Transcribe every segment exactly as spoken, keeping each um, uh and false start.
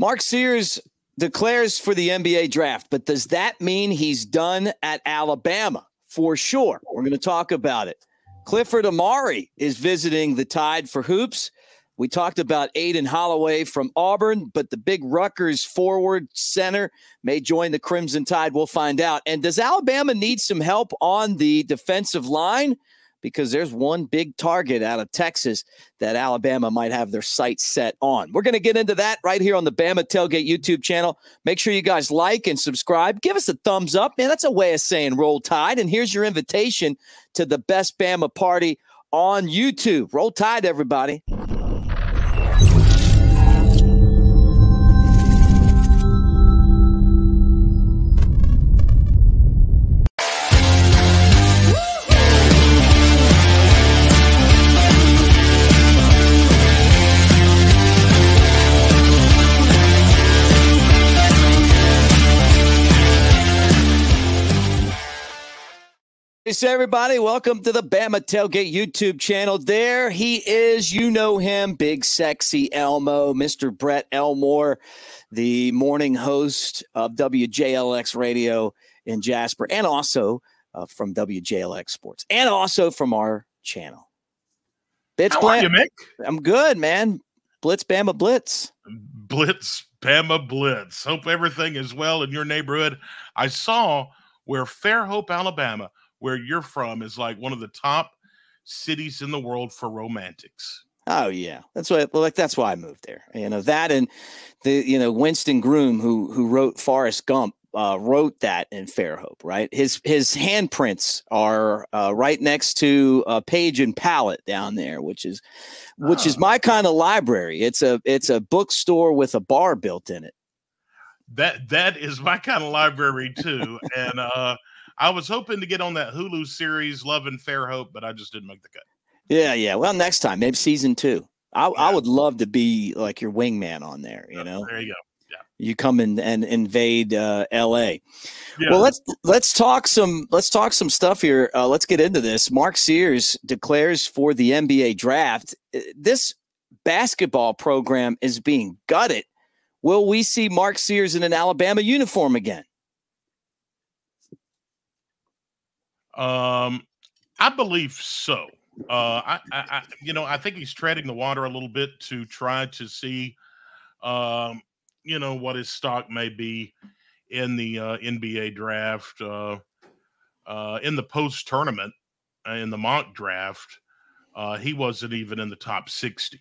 Mark Sears declares for the N B A draft, but does that mean he's done at Alabama? For sure. We're going to talk about it. Clifford Omoruyi is visiting the Tide for hoops. We talked about Aden Holloway from Auburn, but the big Rutgers forward center may join the Crimson Tide. We'll find out. And does Alabama need some help on the defensive line? Because there's one big target out of Texas that Alabama might have their sights set on. We're going to get into that right here on the Bama Tailgate YouTube channel. Make sure you guys like and subscribe. Give us a thumbs up. Man, that's a way of saying Roll Tide. And here's your invitation to the best Bama party on YouTube. Roll Tide, everybody. Hey, everybody, welcome to the Bama Tailgate YouTube channel. There he is. You know him, Big Sexy Elmo, Mister Brett Elmore, the morning host of W J L X Radio in Jasper, and also uh, from W J L X Sports, and also from our channel. Blitz How Blam are you, Mick? I'm good, man. Blitz Bama Blitz. Blitz Bama Blitz. Hope everything is well in your neighborhood. I saw where Fairhope, Alabama, where you're from, is like one of the top cities in the world for romantics. Oh yeah, that's why. Well, like that's why I moved there. You know that, and the you know Winston Groom, who who wrote Forrest Gump, uh, wrote that in Fairhope, right? His his handprints are uh, right next to uh, Page and Palette down there, which is which oh. is my kind of library. It's a it's a bookstore with a bar built in it. That that is my kind of library too, and. uh I was hoping to get on that Hulu series, Love and Fair Hope, but I just didn't make the cut. Yeah, yeah. Well, next time, maybe season two. I, yeah. I would love to be like your wingman on there, you know? There you go. Yeah. You come in and invade uh, L A. Yeah. Well, let's let's talk some let's talk some stuff here. Uh, let's get into this. Mark Sears declares for the N B A draft. This basketball program is being gutted. Will we see Mark Sears in an Alabama uniform again? Um, I believe so. Uh, I, I, I, you know, I think he's treading the water a little bit to try to see, um, you know, what his stock may be in the uh, N B A draft, uh, uh, in the post tournament, uh, in the mock draft. Uh, he wasn't even in the top sixty,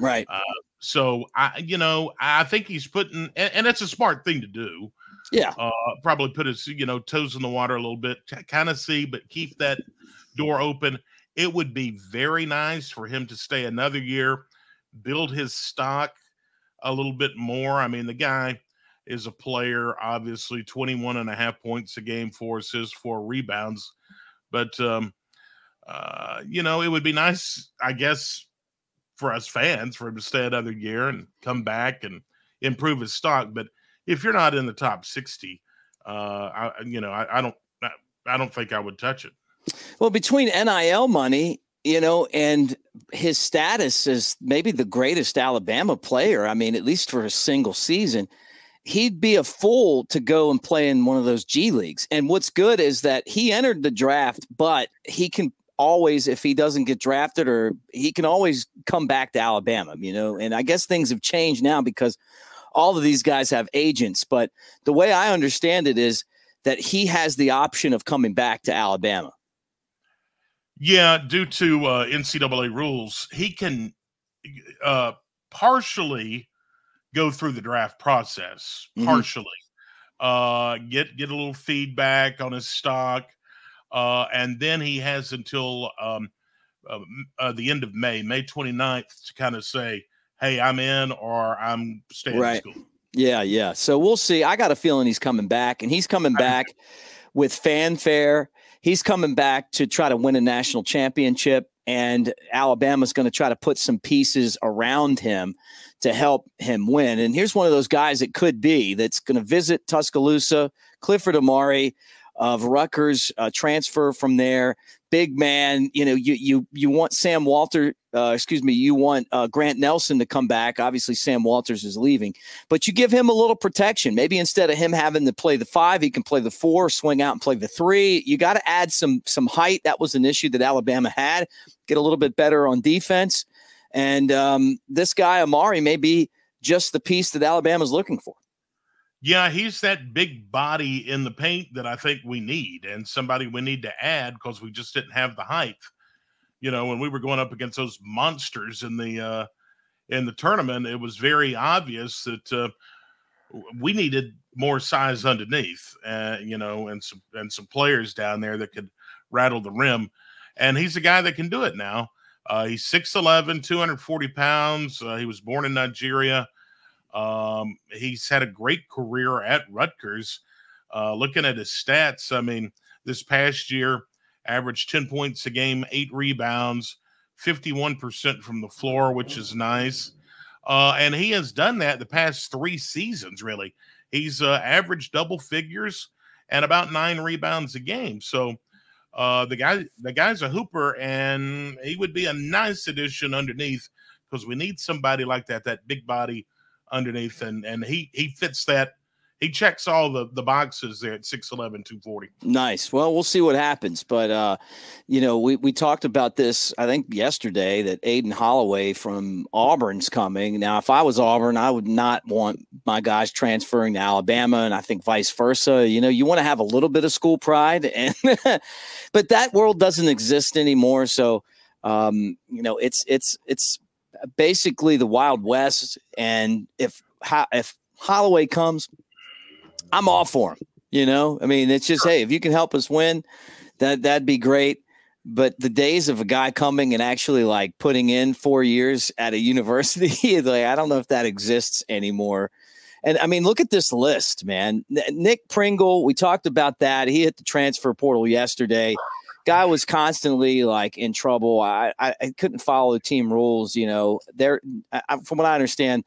right? Uh, so I, you know, I think he's putting, and, and that's a smart thing to do. Yeah, uh, probably put his you know toes in the water a little bit, kind of see, but keep that door open. It would be very nice for him to stay another year, build his stock a little bit more. I mean, the guy is a player, obviously, twenty-one and a half points a game, four assists, four rebounds. But, um, uh, you know, it would be nice, I guess, for us fans, for him to stay another year and come back and improve his stock. But if you're not in the top sixty, uh, I, you know, I, I don't, I, I don't think I would touch it. Well, between N I L money, you know, and his status as maybe the greatest Alabama player, I mean, at least for a single season, he'd be a fool to go and play in one of those G leagues. And what's good is that he entered the draft, but he can always, if he doesn't get drafted, or he can always come back to Alabama, you know, and I guess things have changed now because all of these guys have agents, but the way I understand it is that he has the option of coming back to Alabama. Yeah, due to uh, N C double A rules, he can uh, partially go through the draft process, partially mm-hmm. uh, get get a little feedback on his stock, uh, and then he has until um, uh, uh, the end of May, May twenty-ninth, to kind of say, hey, I'm in, or I'm staying right. in school. Yeah, yeah. So we'll see. I got a feeling he's coming back, and he's coming back with fanfare. He's coming back to try to win a national championship, and Alabama's going to try to put some pieces around him to help him win. And here's one of those guys that could be that's going to visit Tuscaloosa, Clifford Omoruyi, of Rutgers, uh, transfer from there. Big man, you know, you you you want Sam Walter, uh, excuse me, you want uh, Grant Nelson to come back. Obviously, Sam Walters is leaving, but you give him a little protection. Maybe instead of him having to play the five, he can play the four, swing out and play the three. You got to add some some height. That was an issue that Alabama had. Get a little bit better on defense, and um, this guy Amari may be just the piece that Alabama's looking for. Yeah, he's that big body in the paint that I think we need, and somebody we need to add because we just didn't have the height. You know, when we were going up against those monsters in the uh, in the tournament, it was very obvious that uh, we needed more size underneath, uh, you know, and some and some players down there that could rattle the rim. And he's a guy that can do it now. Uh, he's six eleven, two hundred forty pounds. Uh, he was born in Nigeria. Um, he's had a great career at Rutgers. Uh, looking at his stats, I mean, this past year, averaged ten points a game, eight rebounds, fifty-one percent from the floor, which is nice. Uh, and he has done that the past three seasons, really. He's uh, averaged double figures and about nine rebounds a game. So uh, the guy, the guy's a hooper, and he would be a nice addition underneath because we need somebody like that, that big body underneath, and and he he fits that. He checks all the the boxes there at six eleven, two forty. Nice. Well, we'll see what happens, but uh you know, we we talked about this I think yesterday, that Aden Holloway from Auburn's coming. Now, if I was Auburn, I would not want my guys transferring to Alabama, and I think vice versa. You know, you want to have a little bit of school pride, and but that world doesn't exist anymore. So um you know, it's it's it's basically the Wild West, and if if Holloway comes, I'm all for him. You know, I mean, it's just, hey, if you can help us win, that that'd be great. But the days of a guy coming and actually like putting in four years at a university, like, I don't know if that exists anymore. And I mean, look at this list, man. Nick Pringle, we talked about that. He hit the transfer portal yesterday. Guy was constantly like in trouble. I, I, I couldn't follow the team rules. You know, there, I, from what I understand,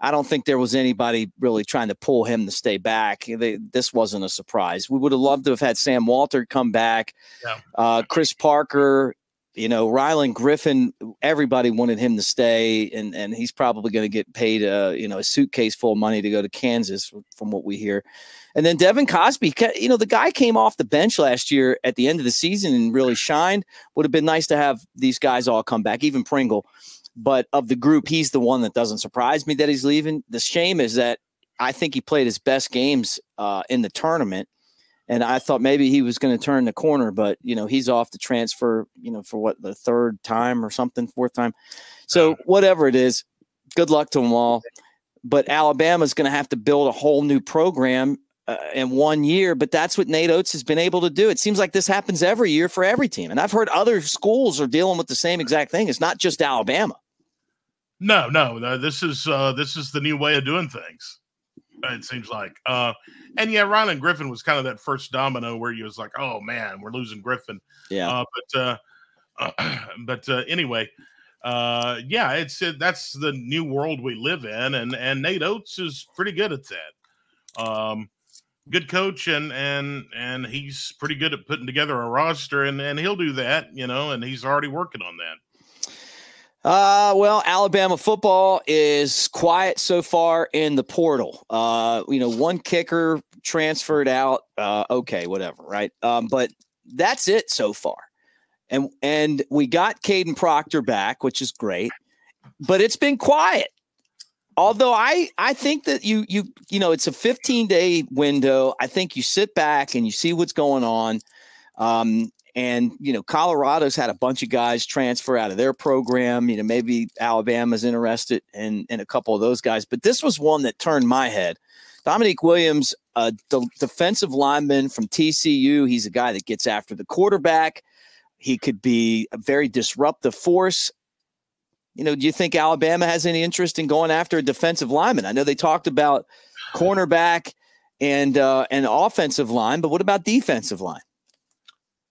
I don't think there was anybody really trying to pull him to stay back. They, this wasn't a surprise. We would have loved to have had Sam Walter come back. Yeah. Uh, Chris Parker, you know, Rylan Griffin, everybody wanted him to stay, and, and he's probably going to get paid, uh, you know, a suitcase full of money to go to Kansas from what we hear. And then Devin Cosby, you know, the guy came off the bench last year at the end of the season and really shined. Would have been nice to have these guys all come back, even Pringle. But of the group, he's the one that doesn't surprise me that he's leaving. The shame is that I think he played his best games uh, in the tournament. And I thought maybe he was going to turn the corner, but, you know, he's off the transfer, you know, for what, the third time or something, fourth time. So whatever it is, good luck to them all. But Alabama's going to have to build a whole new program uh, in one year. But that's what Nate Oates has been able to do. It seems like this happens every year for every team. And I've heard other schools are dealing with the same exact thing. It's not just Alabama. No, no, no this is uh, this is the new way of doing things. It seems like. Uh, and yeah, Rylan Griffin was kind of that first domino where you was like, oh man, we're losing Griffin. Yeah. Uh, but, uh, uh, but, uh, anyway, uh, yeah, it's, it, that's the new world we live in. And, and Nate Oates is pretty good at that. Um, good coach. And, and, and he's pretty good at putting together a roster, and, and he'll do that, you know, and he's already working on that. Uh, well, Alabama football is quiet so far in the portal. Uh, you know, one kicker transferred out. Uh, okay, whatever, right? Um, but that's it so far. And and we got Kadyn Proctor back, which is great. But it's been quiet. Although I I think that you you you know, it's a fifteen day window. I think you sit back and you see what's going on. Um And, you know, Colorado's had a bunch of guys transfer out of their program. You know, maybe Alabama's interested in, in a couple of those guys. But this was one that turned my head. Dominique Williams, a de- defensive lineman from T C U. He's a guy that gets after the quarterback. He could be a very disruptive force. You know, do you think Alabama has any interest in going after a defensive lineman? I know they talked about cornerback and, uh, and offensive line, but what about defensive line?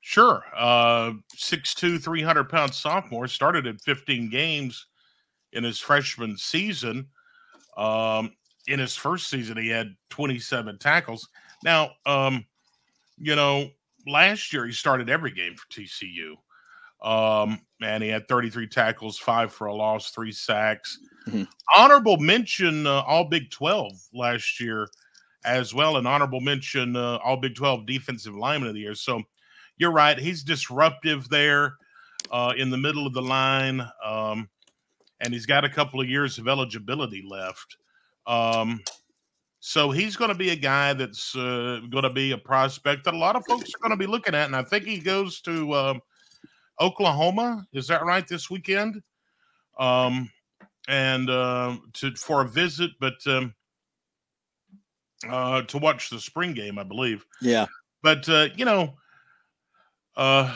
Sure. Uh, six two, three hundred pound sophomore, started in fifteen games in his freshman season. Um, in his first season, he had twenty-seven tackles. Now, um, you know, last year he started every game for T C U. Um, and he had thirty-three tackles, five for a loss, three sacks. Mm-hmm. Honorable mention, uh, all Big twelve last year as well. And honorable mention, uh, all Big twelve defensive lineman of the year. So you're right. He's disruptive there uh, in the middle of the line. Um, and he's got a couple of years of eligibility left. Um, so he's going to be a guy that's uh, going to be a prospect that a lot of folks are going to be looking at. And I think he goes to um, Oklahoma, is that right, this weekend? Um, and uh, to for a visit, but um, uh, to watch the spring game, I believe. Yeah. But uh, you know, uh,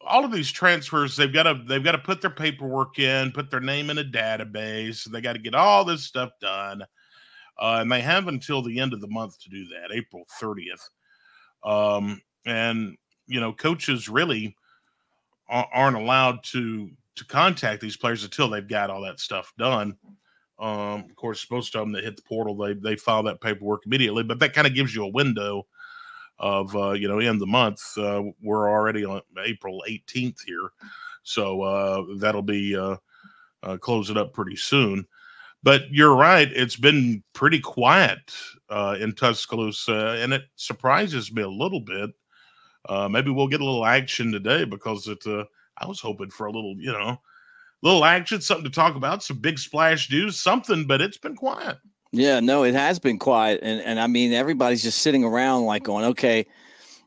all of these transfers, they've got to they've got to put their paperwork in, put their name in a database. They got to get all this stuff done, uh, and they have until the end of the month to do that, April thirtieth. Um, and you know, coaches really aren't allowed to to contact these players until they've got all that stuff done. Um, of course, most of them that hit the portal, they they file that paperwork immediately. But that kind of gives you a window of uh, you know, end of the month. Uh, we're already on April eighteenth here, so uh, that'll be uh, uh, close it up pretty soon. But you're right; it's been pretty quiet uh, in Tuscaloosa, and it surprises me a little bit. Uh, maybe we'll get a little action today because it. Uh, I was hoping for a little, you know, little action, something to talk about, some big splash news, something. But it's been quiet. Yeah, no, it has been quiet, and and I mean everybody's just sitting around like going, okay,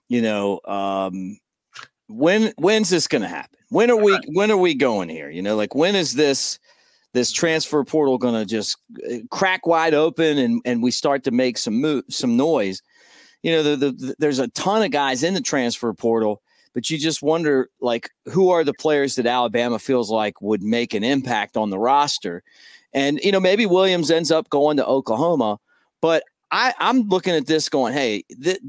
you know, um, when when's this going to happen? When are we right. when are we going here? You know, like when is this this transfer portal going to just crack wide open and and we start to make some move, some noise? You know, the, the, the, there's a ton of guys in the transfer portal, but you just wonder, like, who are the players that Alabama feels like would make an impact on the roster? And, you know, maybe Williams ends up going to Oklahoma, but I, I'm looking at this going, hey, th-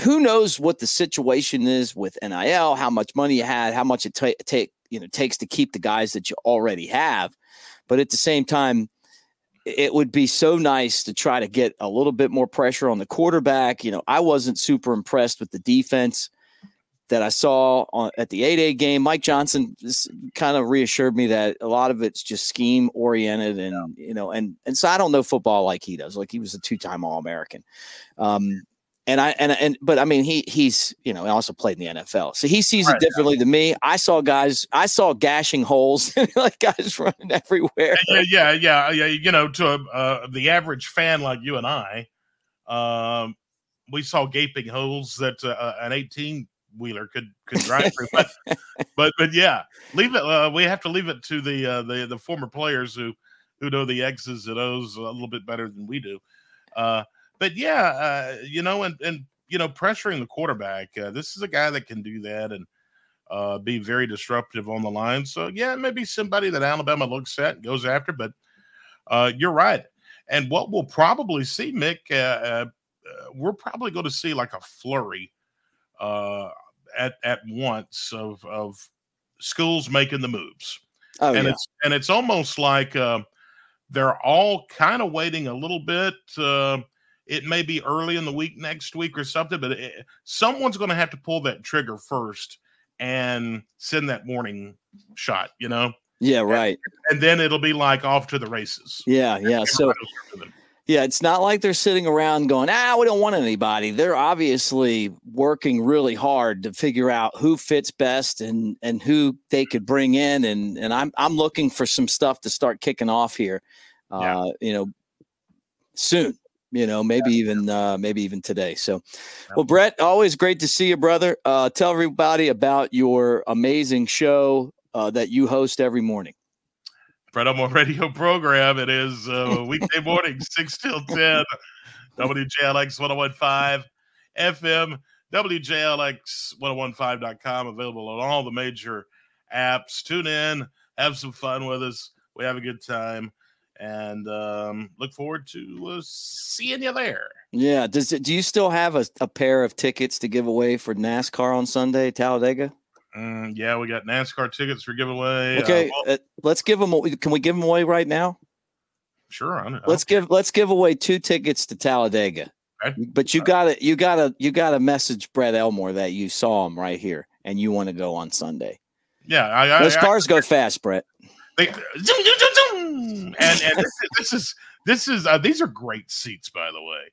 who knows what the situation is with N I L, how much money you had, how much it ta- take, you know, takes to keep the guys that you already have. But at the same time, it would be so nice to try to get a little bit more pressure on the quarterback. You know, I wasn't super impressed with the defense that I saw on, at the eight A game. Mike Johnson just kind of reassured me that a lot of it's just scheme oriented, and you know, and and so I don't know football like he does. Like he was a two-time All-American, um, and I and and but I mean he he's you know also played in the N F L, so he sees right. it differently than me. I saw guys, I saw gashing holes, like guys running everywhere. Yeah, yeah, yeah, yeah. You know, to uh, the average fan like you and I, um, we saw gaping holes that uh, an eighteen wheeler could could drive through. But, but but yeah, leave it. Uh, we have to leave it to the uh, the the former players who who know the X's and O's a little bit better than we do. Uh, But yeah, uh, you know, and, and, you know, pressuring the quarterback, uh, this is a guy that can do that and uh, be very disruptive on the line. So yeah, maybe somebody that Alabama looks at and goes after, but uh, you're right. And what we'll probably see, Mick, uh, uh, we're probably going to see like a flurry uh, at, at once of, of schools making the moves. Oh, and yeah. it's, and it's almost like uh, they're all kind of waiting a little bit, uh, it may be early in the week next week or something, but it, someone's going to have to pull that trigger first and send that warning shot, you know? Yeah, right. And, and then it'll be like off to the races. Yeah, yeah. So, yeah, it's not like they're sitting around going, ah, we don't want anybody. They're obviously working really hard to figure out who fits best and and who they could bring in. And, and I'm, I'm looking for some stuff to start kicking off here, uh, yeah. you know, soon. You know, maybe yeah. even uh, maybe even today. So, well, Brett, always great to see you, brother. Uh, tell everybody about your amazing show uh, that you host every morning. Brett Elmore radio program. It is uh, weekday morning, six till ten. W J L X one oh one point five F M. W J L X one oh one point five dot com. Available on all the major apps. Tune in. Have some fun with us. We have a good time. And um, look forward to uh, seeing you there. Yeah. Does it, do you still have a, a pair of tickets to give away for NASCAR on Sunday, Talladega? Um, yeah, we got NASCAR tickets for giveaway. Okay, uh, well, uh, let's give them. Can we give them away right now? Sure. I don't, I don't let's care. give. Let's give away two tickets to Talladega. But you gotta, you gotta, you gotta message Brett Elmore that you saw him right here and you want to go on Sunday. Yeah, I, those I, cars I, go fast, Brett. They, zoom, zoom, zoom, and and this, this is this is uh, these are great seats, by the way.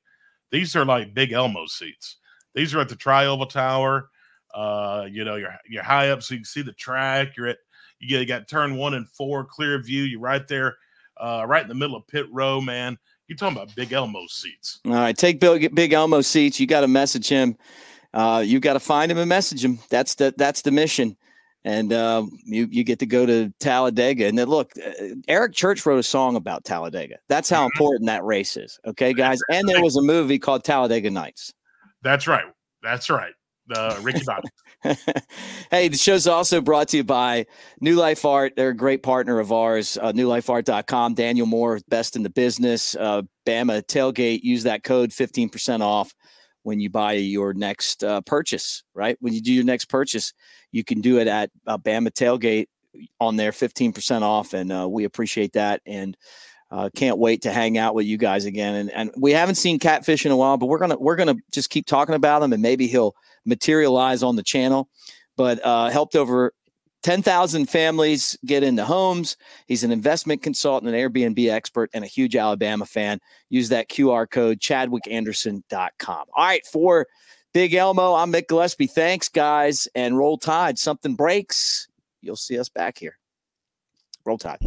These are like Big Elmo seats. These are at the Tri-Oval Tower. Uh, you know, you're you're high up, so you can see the track. You're at you get you got turn one and four, clear view. You're right there, uh, right in the middle of pit row, man. You're talking about Big Elmo seats. All right, take Big, Big Elmo seats. You got to message him. Uh, you got to find him and message him. That's the that's the mission. And uh, you you get to go to Talladega. And then look, Eric Church wrote a song about Talladega. That's how important that race is. Okay, guys. And there was a movie called Talladega Nights. That's right. That's right. Uh, Ricky Bobby. Hey, the show's also brought to you by New Life Art. They're a great partner of ours. Uh, new life art dot com. Daniel Moore, best in the business. Uh, Bama Tailgate. Use that code, fifteen percent off when you buy your next uh, purchase. Right when you do your next purchase, you can do it at uh, Bama Tailgate on there, fifteen percent off, and uh, we appreciate that. And uh, can't wait to hang out with you guys again. And and we haven't seen Catfish in a while, but we're gonna we're gonna just keep talking about him, and maybe he'll materialize on the channel. But uh, helped over ten thousand families get into homes. He's an investment consultant, an Airbnb expert, and a huge Alabama fan. Use that Q R code, chadwick anderson dot com. All right, for Big Elmo, I'm Mick Gillespie. Thanks, guys, and roll tide. Something breaks, you'll see us back here. Roll tide.